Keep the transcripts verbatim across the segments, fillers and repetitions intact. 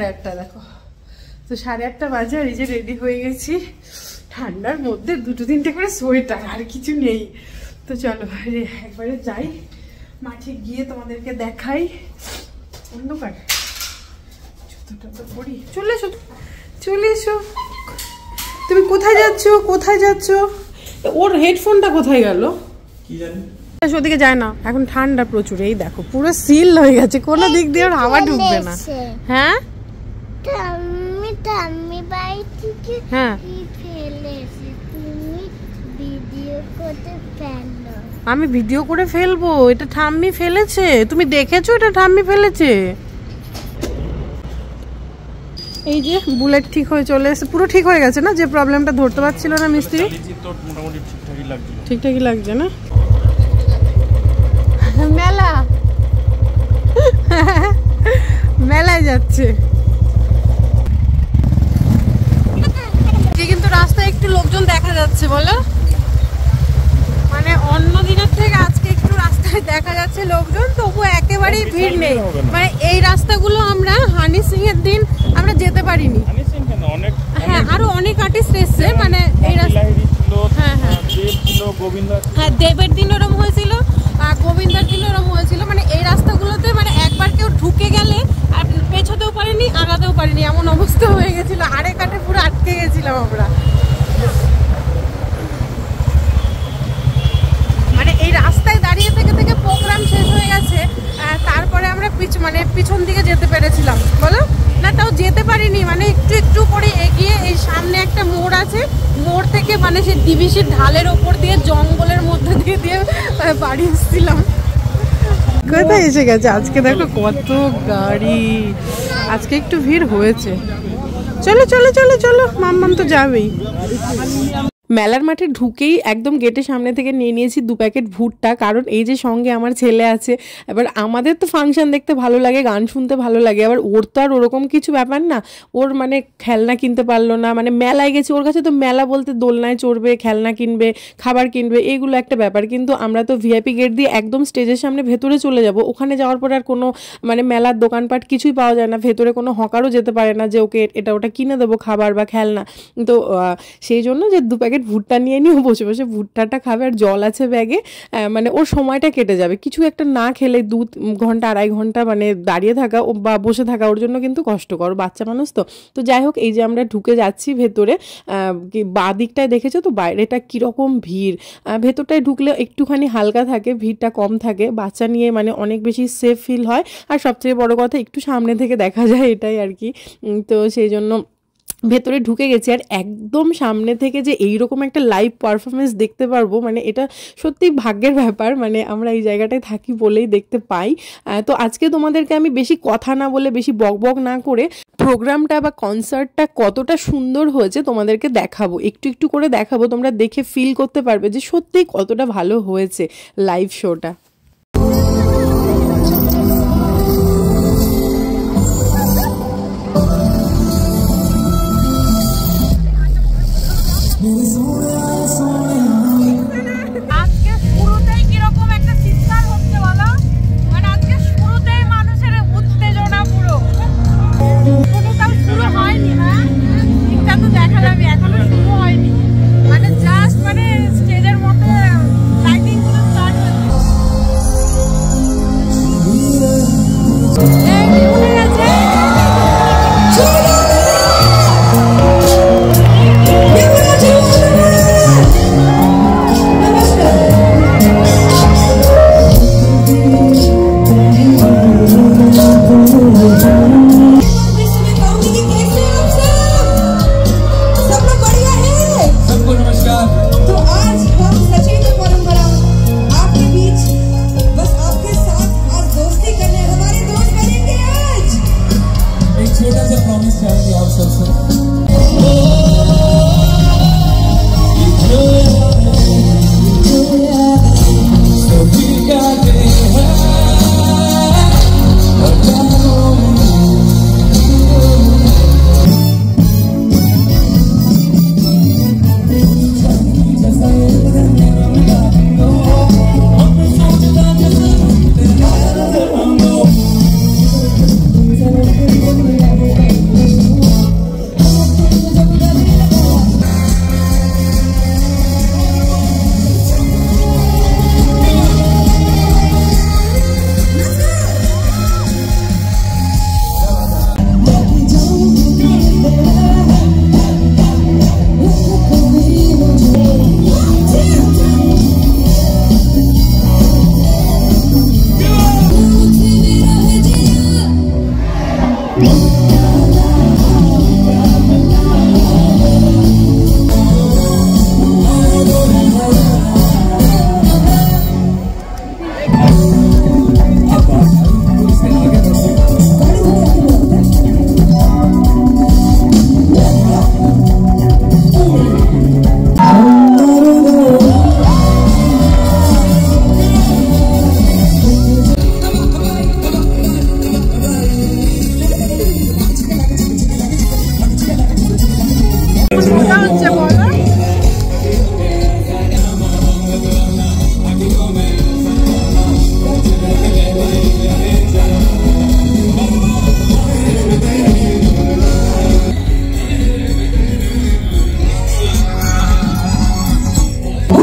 সাড়ে আটটা দেখো, তো সাড়ে আটটা বাজে আর এই যে রেডি হয়ে গেছি। ঠান্ডার মধ্যে দুটো তিনটে করে সোয়েটার, আর কিছু নেই। তো চলো একবারে যাই মাঠে, গিয়ে তোমাদেরকে দেখাই। অন্ধকার, জুতোটা তো পরি। চলে এসো, চলে এসো। তুমি কোথায় যাচ্ছ, কোথায় যাচ্ছ? ওর হেডফোনটা কোথায় গেল কি জানি। ওদিকে যায় না, এখন ঠান্ডা প্রচুর। এই দেখো পুরো সিল হয়ে গেছে, কোনো দিক দিয়ে ওর হাওয়া ঢুকবে না। হ্যাঁ আমি ভিডিও করে ফেলবো। এটা ঠাম্মি ফেলেছে, তুমি দেখেছো? এটা ঠাম্মি ফেলেছে। এই যে বুলেট ঠিক হয়ে চলে এসেছে, পুরো ঠিক হয়ে গেছে না, যে প্রবলেমটা ধরতে পারছিল না মিস্ত্রি। ঠিকঠাকই লাগছে না? মেলা মেলায় যাচ্ছে। কিন্তু রাস্তায় একটু লোকজন দেখা যাচ্ছে বলো, মানে অন্য দিনের থেকে আজকে একটু রাস্তায় দেখা যাচ্ছে লোকজন, তবু একেবারেই ভিড় নেই। মানে এই রাস্তাগুলো আমরা হানি সিং এর দিন আমরা যেতে পারিনি। হ্যাঁ, আরো অনেক আর্টিস্ট এসছে, মানে এই রাস্তা। হ্যাঁ হ্যাঁ, হ্যাঁ দেবের দিন ওরম হয়েছিল, গোবিন্দার দিন ওরম হয়েছিল। মানে এই রাস্তাগুলোতে মানে একবার কেউ ঢুকে গেলে আর পেছাতেও পারিনি, আগাতেও পারিনি, এমন অবস্থা হয়ে গেছিল। আরে কাটে পুরো আটকে গেছিলাম আমরা। মানে এই রাস্তায় দাঁড়িয়ে থেকে থেকে প্রোগ্রাম শেষ হয়ে গেছে, তারপরে আমরা পিছ মানে পিছন দিকে যেতে পেরেছিলাম বলো না, তাও যেতে পারিনি। মানে একটু একটু করে এগিয়ে এই সামনে একটা মোড় আছে, মোড় থেকে মানে সেই ডিবিসির ঢালের ওপর দিয়ে জঙ্গলের মধ্যে দিয়ে দিয়ে বাড়ি এসেছিলাম। কোথায় এসে গেছে আজকে দেখো, কত গাড়ি। আজকে একটু ভিড় হয়েছে। চলো চলো চলো চলো, মাম্মাম তো যাবেই। মেলার মাঠে ঢুকেই একদম গেটের সামনে থেকে নিয়ে নিয়েছি দু প্যাকেট ভুট্টা, কারণ এই যে সঙ্গে আমার ছেলে আছে। এবার আমাদের তো ফাংশন দেখতে ভালো লাগে, গান শুনতে ভালো লাগে, আবার ওর তো আর ওরকম কিছু ব্যাপার না। ওর মানে খেলনা কিনতে পারলো না, মানে মেলায় গেছি, ওর কাছে তো মেলা বলতে দোলনায় চড়বে, খেলনা কিনবে, খাবার কিনবে, এগুলো একটা ব্যাপার। কিন্তু আমরা তো ভিআইপি গেট দিয়ে একদম স্টেজের সামনে ভেতরে চলে যাব। ওখানে যাওয়ার পর আর কোনো মানে মেলার দোকানপাট কিছুই পাওয়া যায় না, ভেতরে কোনো হকারও যেতে পারে না যে ওকে এটা ওটা কিনে দেবো খাবার বা খেলনা। তো সেই জন্য যে দু প্যাকেট ভুট্টা নিয়ে নিয়ে বসে বসে ভুট্টাটা খাবে, আর জল আছে ব্যাগে, মানে ওর সময়টা কেটে যাবে। কিছু একটা না খেলে দু ঘন্টা আড়াই ঘন্টা মানে দাঁড়িয়ে থাকা বা বসে থাকা ওর জন্য কিন্তু কষ্টকর, বাচ্চা মানুষ তো। তো যাই হোক, এই যে আমরা ঢুকে যাচ্ছি ভেতরে, বাঁ দিকটায় দেখেছো তো বাইরেটা কীরকম ভিড়, ভেতরটায় ঢুকলে একটুখানি হালকা থাকে, ভিড়টা কম থাকে, বাচ্চা নিয়ে মানে অনেক বেশি সেফ ফিল হয়। আর সবচেয়ে বড় কথা একটু সামনে থেকে দেখা যায়, এটাই আর কি। তো সেই জন্য ভেতরে ঢুকে গেছি, আর একদম সামনে থেকে যে এইরকম একটা লাইভ পারফরমেন্স দেখতে পারবো, মানে এটা সত্যি ভাগ্যের ব্যাপার। মানে আমরা এই জায়গাটায় থাকি বলেই দেখতে পাই। তো আজকে তোমাদেরকে আমি বেশি কথা না বলে, বেশি বকবক না করে প্রোগ্রামটা বা কনসার্টটা কতটা সুন্দর হয়েছে তোমাদেরকে দেখাবো, একটু একটু করে দেখাবো। তোমরা দেখে ফিল করতে পারবে যে সত্যি কতটা ভালো হয়েছে লাইভ শোটা।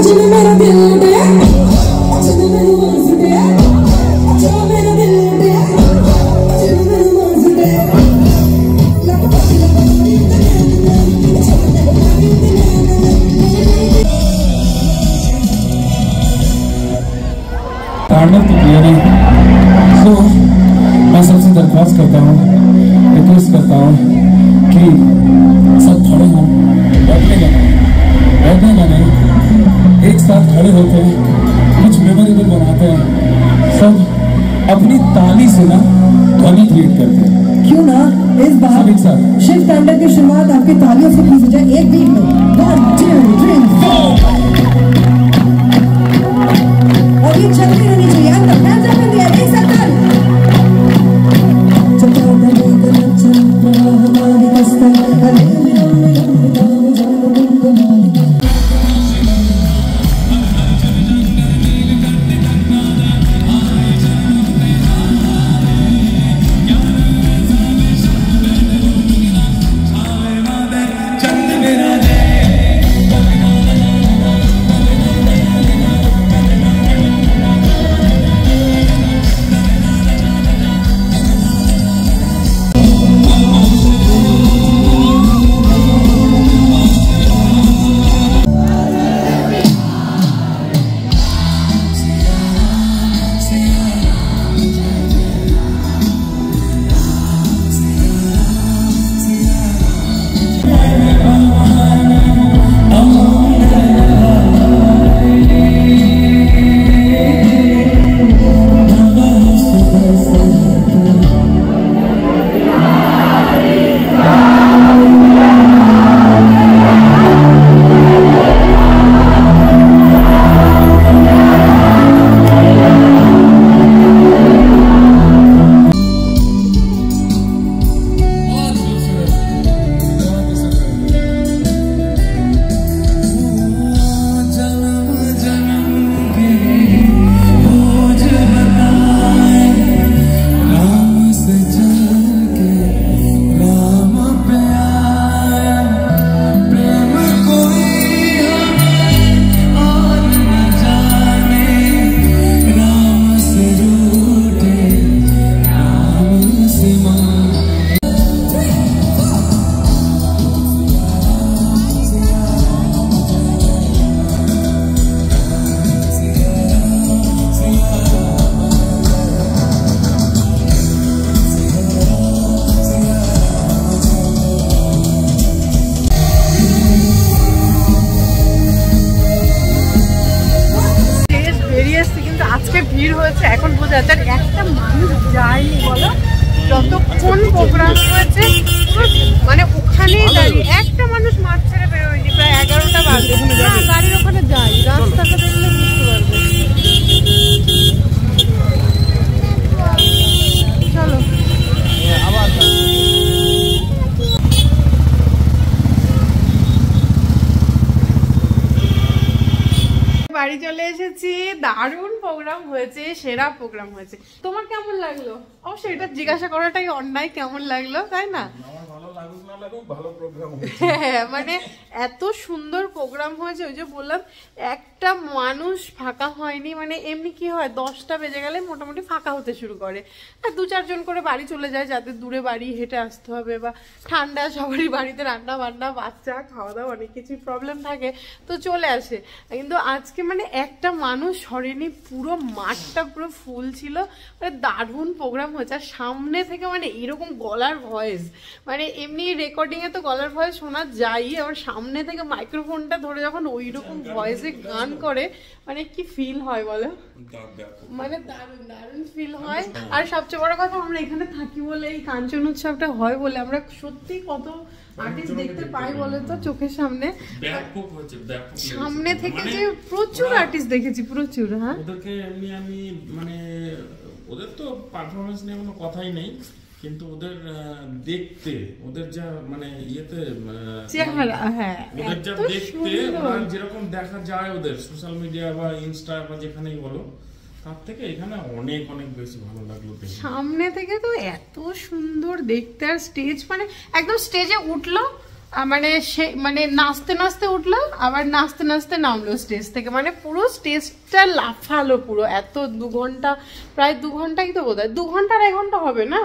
मैं सबसे दरख्वास्त करता हूँ, रिक्वेस्ट करता हूँ कि सब खड़े हों, बैठने का नहीं, बैठने का नहीं, एक साथ खड़े होते हैं, कुछ मेमोरेबल बनाते हैं, सब अपनी ताली से ना ध्वनि क्रिएट करते हैं। क्यों ना इस बार एक साथ शिव तांडव की शुरुआत आपकी तालियों से की जाए, एक बीट में वन टू थ्री फोर, और ये चलती रहनी चाहिए। বাড়ি চলে এসেছি, দারুণ প্রোগ্রাম হয়েছে, সেরা প্রোগ্রাম হয়েছে। তোমার কেমন লাগলো? অবশ্যই এটা জিজ্ঞাসা করাটাই অন্যায়, কেমন লাগলো, তাই না? মানে এত সুন্দর প্রোগ্রাম হয়েছে, ওই যে বললাম একটা মানুষ ফাঁকা হয়নি। মানে এমনি কি হয়, দশটা বেজে গেলে মোটামুটি ফাঁকা হতে শুরু করে, আর দু চারজন করে বাড়ি চলে যায়, যাতে দূরে বাড়ি হেঁটে আসতে হবে বা ঠান্ডা, সবারই বাড়িতে রান্না বান্না, বাচ্চা, খাওয়া দাওয়া, অনেক কিছুই প্রবলেম থাকে, তো চলে আসে। কিন্তু আজকে মানে একটা মানুষ সরেনি, পুরো মাঠটা পুরো ফুল ছিল, মানে দারুণ প্রোগ্রাম হয়েছে। আর সামনে থেকে মানে এরকম গলার ভয়েস, মানে এমনি রেকর্ডিংয়ে তো গলার ভয়েস শোনা যায়ই, আবার সামনে থেকে মাইক্রোফোনটা ধরে যখন ওই রকম ভয়েসে গান করে, মানে কি ফিল হয় বলো, মানে দারুণ দারুণ ফিল হয়। আর সবচেয়ে বড় কথা, আমরা এখানে থাকি বলে, এই কাঞ্চন উৎসবটা হয় বলে, আমরা সত্যি কত আর্টিস্ট দেখতে পাই বলে তো চোখের সামনে, সামনে থেকে যে প্রচুর আর্টিস্ট দেখেছি, প্রচুর। হ্যাঁ, ওদেরকে এমনি আমি মানে ওদের তো পারফরমেন্স নিয়ে কোনো কথাই নেই, কিন্তু ওদের দেখতে, ওদের যা মানে ইয়েতে চেহারা, হ্যাঁ ওদের যা দেখতে যেরকম দেখা যায় ওদের সোশ্যাল মিডিয়া বা ইনস্টা বা যেখানেই বলো, তার থেকে এখানে অনেক অনেক বেশি ভালো লাগলো। সামনে থেকে তো এত সুন্দর দেখতে, আর স্টেজ মানে একদম স্টেজে উঠলো মানে সে মানে নাচতে নাচতে উঠলো, আবার নাচতে নাচতে নামলো স্টেজ থেকে। মানে পুরো স্টেজটা লাফালো পুরো, এত দু ঘন্টা প্রায় দু ঘন্টাই তো বোধ হয়, দু ঘন্টার এক ঘন্টা হবে না,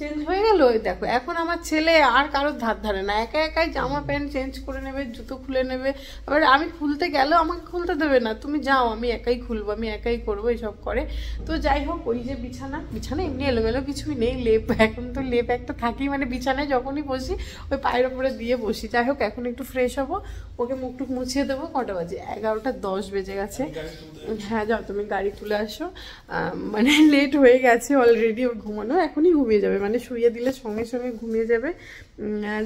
চেঞ্জ হয়ে গেল। দেখো এখন আমার ছেলে আর কারোর ধার ধারে না, একা একাই জামা প্যান্ট চেঞ্জ করে নেবে, জুতো খুলে নেবে। আবার আমি খুলতে গেলেও আমাকে খুলতে দেবে না, তুমি যাও আমি একাই খুলবো, আমি একাই করবো, এইসব করে। তো যাই হোক, ওই যে বিছানা বিছানা এমনি এলোমেলো কিছুই নেই, লেপ এখন তো লেপ একটা থাকি, মানে বিছানায় যখনই বসি ওই পায়ের ওপরে দিয়ে বসি। যাই হোক এখন একটু ফ্রেশ হবো, ওকে মুখটুক মুছিয়ে দেবো। কটা বাজে? এগারোটা দশ বেজে গেছে। হ্যাঁ যাও তুমি গাড়ি তুলে আসো, মানে লেট হয়ে গেছে অলরেডি। ওর ঘুমানো এখনই ঘুমিয়ে যাবে, মানে শুয়ে দিলে সঙ্গে সঙ্গে ঘুমিয়ে যাবে।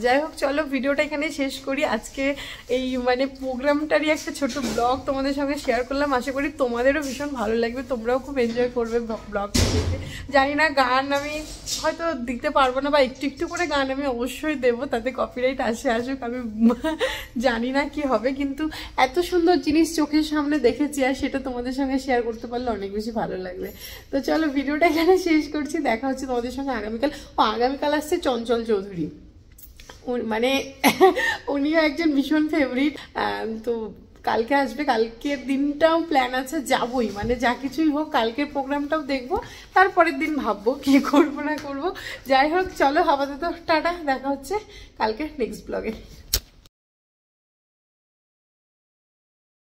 যাই হোক চলো ভিডিওটা এখানে শেষ করি। আজকে এই মানে প্রোগ্রামটারই একটা ছোট ব্লগ তোমাদের সঙ্গে শেয়ার করলাম, আশা করি তোমাদেরও ভীষণ ভালো লাগবে, তোমরাও খুব এনজয় করবে ব্লগটা দেখে। জানি না গান আমি হয়তো দিতে পারবো না, বা একটু একটু করে গান আমি অবশ্যই দেবো, তাতে কপিরাইট আসে আসুক আমি জানি না কি হবে, কিন্তু এত সুন্দর জিনিস চোখের সামনে দেখেছি আর সেটা তোমাদের সঙ্গে শেয়ার করতে পারলে অনেক বেশি ভালো লাগবে। তো চলো ভিডিওটা এখানে শেষ করছি, দেখা হচ্ছে তোমাদের সঙ্গে আগামীকাল। ও আগামীকাল আসছে চঞ্চল চৌধুরী, মানে উনিও একজন ভীষণ ফেভারিট। তো কালকে আসবে, কালকের দিনটাও প্ল্যান আছে যাবই, মানে যা কিছুই হোক কালকের প্রোগ্রামটাও দেখবো, তারপরের দিন ভাববো কি করবো না করবো। যাই হোক চলো আপাতত টাটা, দেখা হচ্ছে কালকে নেক্সট ব্লগে।